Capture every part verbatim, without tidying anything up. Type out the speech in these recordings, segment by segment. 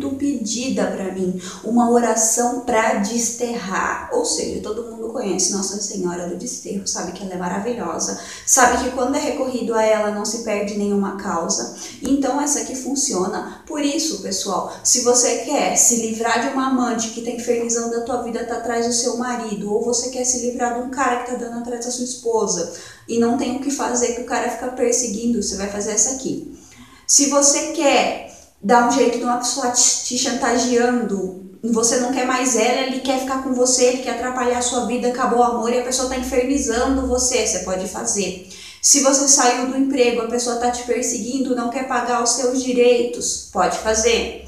muito pedida para mim, uma oração para desterrar, ou seja, todo mundo conhece Nossa Senhora do Desterro, sabe que ela é maravilhosa, sabe que quando é recorrido a ela não se perde nenhuma causa, então essa aqui funciona. Por isso, pessoal, se você quer se livrar de uma amante que tá infernizando a tua vida, tá atrás do seu marido, ou você quer se livrar de um cara que tá dando atrás da sua esposa e não tem o que fazer, que o cara fica perseguindo, você vai fazer essa aqui. Se você quer dar um jeito de uma pessoa te chantageando, você não quer mais ela, ele quer ficar com você, ele quer atrapalhar a sua vida, acabou o amor e a pessoa tá infernizando você, você pode fazer. Se você saiu do emprego, a pessoa tá te perseguindo, não quer pagar os seus direitos, pode fazer.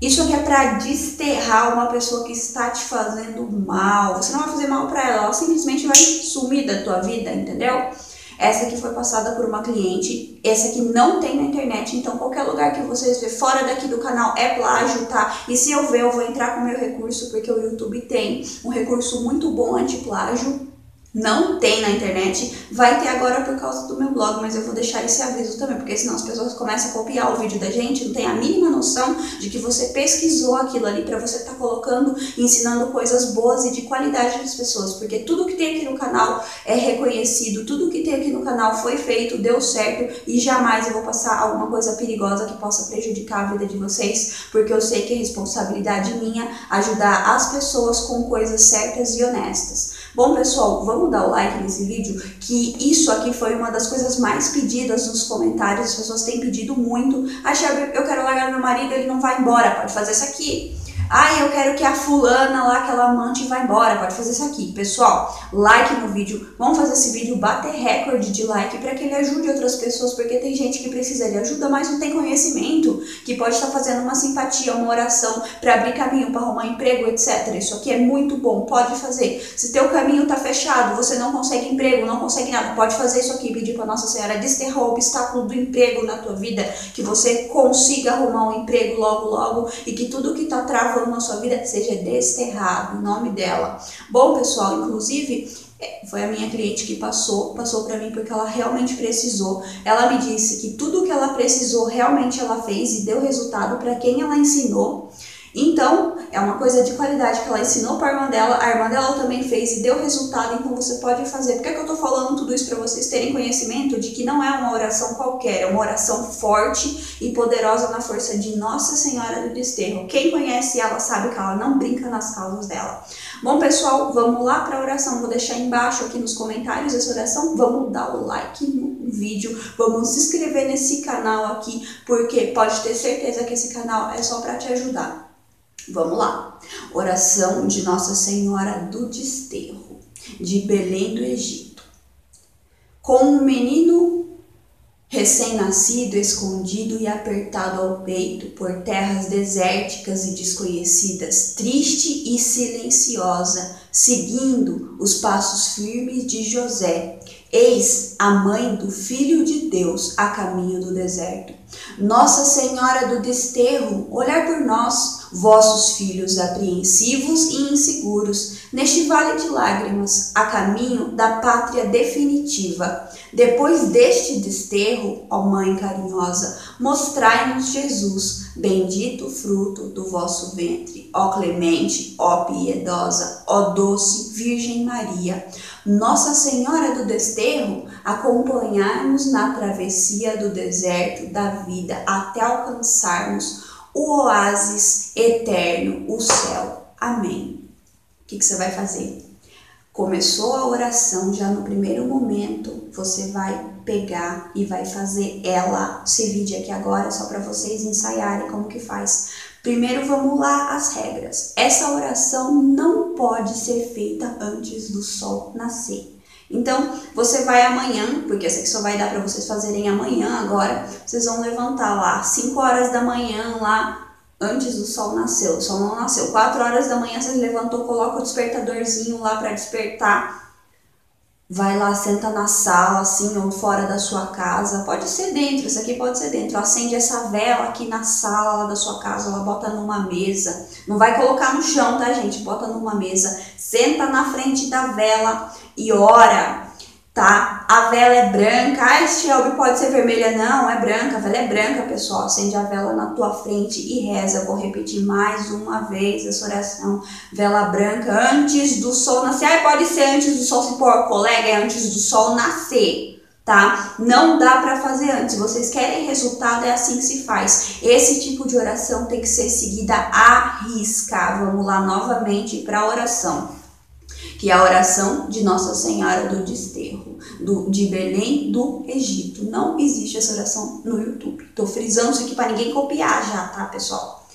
Isso aqui é para desterrar uma pessoa que está te fazendo mal. Você não vai fazer mal para ela, ela simplesmente vai sumir da tua vida, entendeu? Essa aqui foi passada por uma cliente, essa aqui não tem na internet, então qualquer lugar que vocês verem fora daqui do canal é plágio, tá? E se eu ver, eu vou entrar com o meu recurso, porque o YouTube tem um recurso muito bom anti-plágio. Não tem na internet, vai ter agora por causa do meu blog, mas eu vou deixar esse aviso também, porque senão as pessoas começam a copiar o vídeo da gente, não tem a mínima noção de que você pesquisou aquilo ali para você estar colocando, ensinando coisas boas e de qualidade para as pessoas, porque tudo que tem aqui no canal é reconhecido, tudo que tem aqui no canal foi feito, deu certo, e jamais eu vou passar alguma coisa perigosa que possa prejudicar a vida de vocês, porque eu sei que é responsabilidade minha ajudar as pessoas com coisas certas e honestas. Bom, pessoal, vamos dar o like nesse vídeo, que isso aqui foi uma das coisas mais pedidas nos comentários, as pessoas têm pedido muito. Ah, Shelby, eu quero largar meu marido, ele não vai embora, pode fazer isso aqui. Ah, eu quero que a fulana lá, aquela amante, vá embora, pode fazer isso aqui. Pessoal, like no vídeo, vamos fazer esse vídeo bater recorde de like para que ele ajude outras pessoas, porque tem gente que precisa de ajuda, mas não tem conhecimento, que pode estar fazendo uma simpatia, uma oração para abrir caminho, para arrumar emprego, etcétera. Isso aqui é muito bom, pode fazer. Se teu caminho tá fechado, você não consegue emprego, não consegue nada, pode fazer isso aqui, pedir para Nossa Senhora desterrar o obstáculo do emprego na tua vida, que você consiga arrumar um emprego logo, logo, e que tudo que tá travando na sua vida seja desterrado em nome dela. Bom, pessoal, inclusive foi a minha cliente que passou passou para mim, porque ela realmente precisou. Ela me disse que tudo que ela precisou realmente ela fez e deu resultado para quem ela ensinou. Então é uma coisa de qualidade que ela ensinou para a irmã dela, a irmã dela também fez e deu resultado, então você pode fazer. Por que, é que eu tô falando tudo isso? Para vocês terem conhecimento de que não é uma oração qualquer, é uma oração forte e poderosa na força de Nossa Senhora do Desterro. Quem conhece ela sabe que ela não brinca nas causas dela. Bom, pessoal, vamos lá para a oração, vou deixar embaixo aqui nos comentários essa oração, vamos dar o like no vídeo, vamos se inscrever nesse canal aqui, porque pode ter certeza que esse canal é só para te ajudar. Vamos lá. Oração de Nossa Senhora do Desterro, de Belém do Egito. Com um menino recém-nascido, escondido e apertado ao peito por terras desérticas e desconhecidas, triste e silenciosa, seguindo os passos firmes de José, eis a mãe do Filho de Deus a caminho do deserto. Nossa Senhora do Desterro, olhai por nós, vossos filhos apreensivos e inseguros, neste vale de lágrimas, a caminho da pátria definitiva. Depois deste desterro, ó Mãe carinhosa, mostrai-nos Jesus, bendito fruto do vosso ventre, ó clemente, ó piedosa, ó doce Virgem Maria. Nossa Senhora do Desterro, acompanhai-nos na travessia do deserto da vida até alcançarmos o oásis eterno, o céu. Amém. O que, que você vai fazer? Começou a oração, já no primeiro momento você vai pegar e vai fazer ela. Esse vídeo aqui agora é só para vocês ensaiarem como que faz. Primeiro vamos lá as regras. Essa oração não pode ser feita antes do sol nascer. Então, você vai amanhã, porque essa aqui só vai dar para vocês fazerem amanhã agora, vocês vão levantar lá cinco horas da manhã, lá antes do sol nascer, o sol não nasceu, quatro horas da manhã vocês levantou, coloca o despertadorzinho lá para despertar, vai lá, senta na sala assim, ou fora da sua casa, pode ser dentro, isso aqui pode ser dentro, acende essa vela aqui na sala da sua casa, ela bota numa mesa, não vai colocar no chão, tá, gente, bota numa mesa, senta na frente da vela e ora. tá? A vela é branca. Ah, Shelby, pode ser vermelha. Não, é branca. A vela é branca, pessoal. Acende a vela na tua frente e reza. Eu vou repetir mais uma vez essa oração. Vela branca antes do sol nascer. Ah, pode ser antes do sol se pôr, colega. É antes do sol nascer. Tá? Não dá para fazer antes. Vocês querem resultado, é assim que se faz. Esse tipo de oração tem que ser seguida à risca. Vamos lá novamente para a oração, que é a oração de Nossa Senhora do Desterro, do, de Belém do Egito. Não existe essa oração no YouTube. Tô frisando isso aqui para ninguém copiar já, tá, pessoal?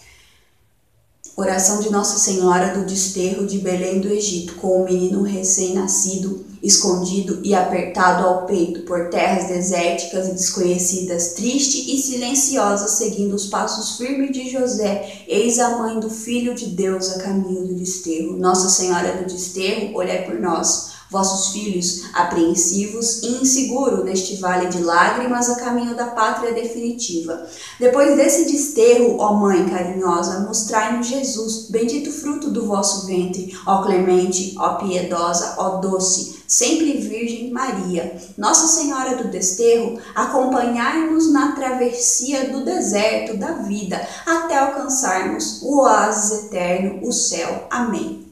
Oração de Nossa Senhora do Desterro de Belém do Egito, com o menino recém-nascido, escondido e apertado ao peito, por terras desérticas e desconhecidas, triste e silenciosa, seguindo os passos firmes de José, eis a mãe do Filho de Deus a caminho do desterro. Nossa Senhora do Desterro, olhai por nós, vossos filhos, apreensivos e inseguros neste vale de lágrimas a caminho da pátria definitiva. Depois desse desterro, ó Mãe carinhosa, mostrai-nos Jesus, bendito fruto do vosso ventre, ó clemente, ó piedosa, ó doce, sempre Virgem Maria. Nossa Senhora do Desterro, acompanhai-nos na travessia do deserto da vida, até alcançarmos o oásis eterno, o céu. Amém.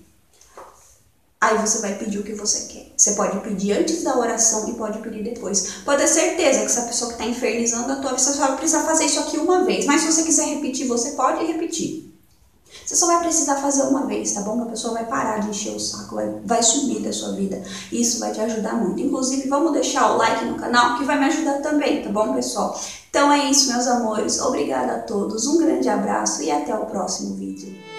Aí você vai pedir o que você quer. Você pode pedir antes da oração e pode pedir depois. Pode ter certeza que essa pessoa que está infernizando a tua vida, você só vai precisar fazer isso aqui uma vez. Mas se você quiser repetir, você pode repetir. Você só vai precisar fazer uma vez, tá bom? A pessoa vai parar de encher o saco, vai, vai sumir da sua vida. Isso vai te ajudar muito. Inclusive, vamos deixar o like no canal, que vai me ajudar também, tá bom, pessoal? Então é isso, meus amores. Obrigada a todos, um grande abraço e até o próximo vídeo.